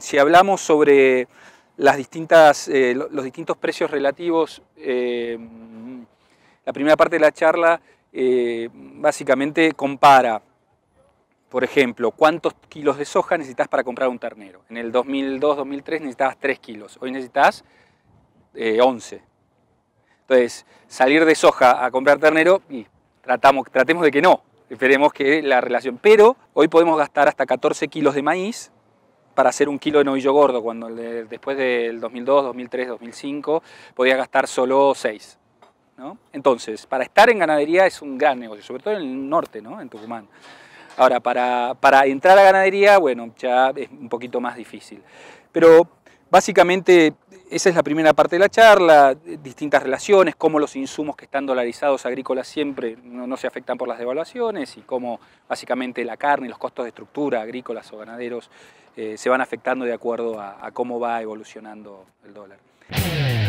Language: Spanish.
Si hablamos sobre las distintas, los distintos precios relativos, la primera parte de la charla básicamente compara, por ejemplo, cuántos kilos de soja necesitas para comprar un ternero. En el 2002-2003 necesitabas 3 kilos, hoy necesitas 11. Entonces, salir de soja a comprar ternero, y tratemos de que no, esperemos que la relación. Pero hoy podemos gastar hasta 14 kilos de maíz para hacer un kilo de novillo gordo, cuando después del 2002, 2003, 2005 podías gastar solo 6. ¿No? Entonces, para estar en ganadería es un gran negocio, sobre todo en el norte, ¿no? En Tucumán. Ahora, para entrar a ganadería, bueno, ya es un poquito más difícil. Pero básicamente esa es la primera parte de la charla, distintas relaciones, cómo los insumos que están dolarizados agrícolas siempre no se afectan por las devaluaciones y cómo básicamente la carne y los costos de estructura agrícolas o ganaderos se van afectando de acuerdo a cómo va evolucionando el dólar.